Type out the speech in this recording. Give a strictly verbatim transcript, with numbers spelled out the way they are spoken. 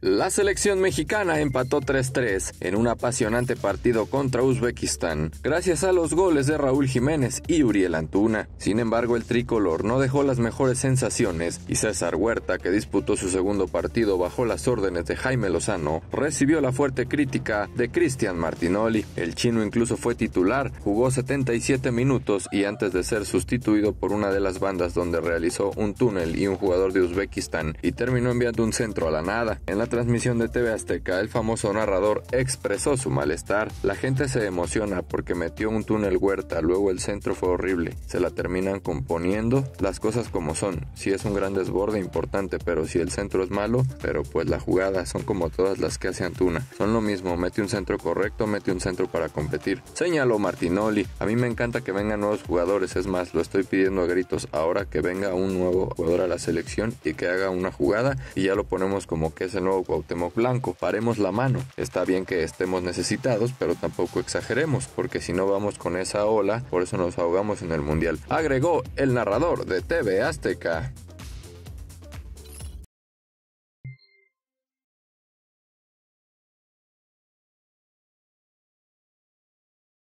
La selección mexicana empató tres tres en un apasionante partido contra Uzbekistán, gracias a los goles de Raúl Jiménez y Uriel Antuna. Sin embargo, el tricolor no dejó las mejores sensaciones y César Huerta, que disputó su segundo partido bajo las órdenes de Jaime Lozano, recibió la fuerte crítica de Christian Martinoli. El chino incluso fue titular, jugó setenta y siete minutos y antes de ser sustituido por una de las bandas donde realizó un túnel y un jugador de Uzbekistán y terminó enviando un centro a la nada. En la transmisión de T V Azteca, el famoso narrador expresó su malestar. La gente se emociona porque metió un túnel Huerta, luego el centro fue horrible, se la terminan componiendo, las cosas como son, si es un gran desborde importante, pero si el centro es malo, pero pues la jugada, son como todas las que hace Antuna, son lo mismo, mete un centro correcto, mete un centro para competir, señaló Martinoli. A mí me encanta que vengan nuevos jugadores, es más, lo estoy pidiendo a gritos, ahora que venga un nuevo jugador a la selección y que haga una jugada y ya lo ponemos como que es el nuevo Cuauhtémoc Blanco, paremos la mano. Está bien que estemos necesitados, pero tampoco exageremos, porque si no vamos con esa ola, por eso nos ahogamos en el mundial, agregó el narrador de T V Azteca.